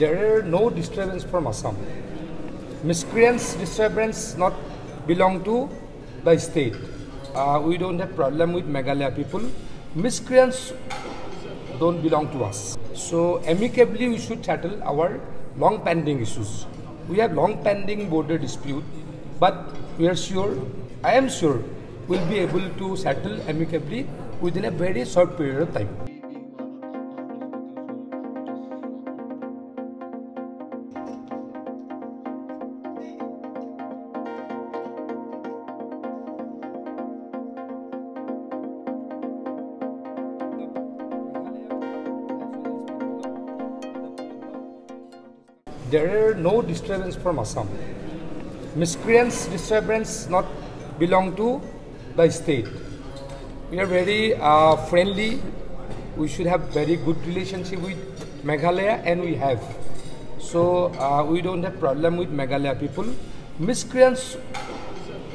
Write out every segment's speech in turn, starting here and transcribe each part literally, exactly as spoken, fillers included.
there are no disturbance from Assam. Miscreants disturbance not belong to the state. Uh, we don't have problem with Meghalaya people. Miscreants don't belong to us. So amicably we should settle our long pending issues. We have long pending border dispute, but we are sure, I am sure, we'll be able to settle amicably within a very short period of time. There are no disturbance from Assam. Miscreants disturbance not belong to the state. We are very uh, friendly. We should have very good relationship with Meghalaya, and we have. So uh, we don't have problem with Meghalaya people. Miscreants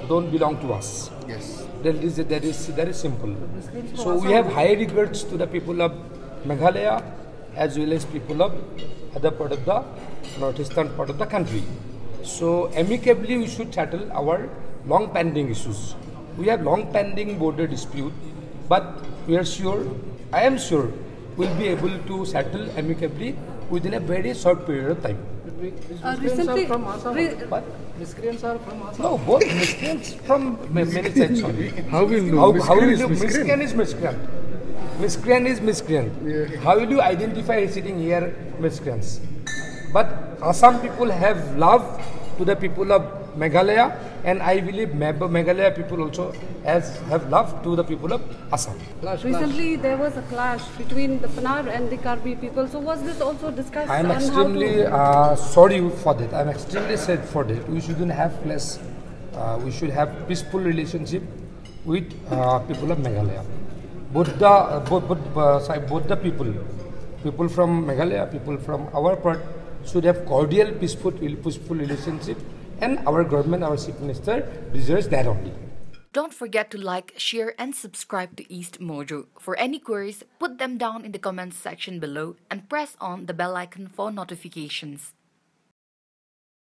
don't belong to us. Yes. That is that is that is simple. So we have high regards to the people of Meghalaya, as well as people of other part of the northeastern part of the country. So amicably we should settle our long pending issues. We have long pending border dispute, but we are sure, I am sure, we'll be able to settle amicably within a very short period of time. Uh, recently, from Assam, re but miscreants are from Assam. No, both miscreants from many sides. How will you know? How will you? Miscreant is miscreant. Miscreant is miscreant. Yeah. How will you identify sitting here miscreants? But Assam people have love to the people of Meghalaya, and I believe Meghalaya people also has, have love to the people of Assam. Clash, Recently clash. there was a clash between the Panar and the Karbi people. So was this also discussed? I am extremely to... uh, sorry for that. I am extremely sad for that. We shouldn't have clash. Uh, we should have peaceful relationship with uh, people of Meghalaya. Both the, uh, both, both, uh, sorry, both the people, people from Meghalaya, people from our part, should have cordial, peaceful, peaceful relationship, and our government, our chief minister, deserves that only. Don't forget to like, share, and subscribe to East Mojo. For any queries, put them down in the comments section below and press on the bell icon for notifications.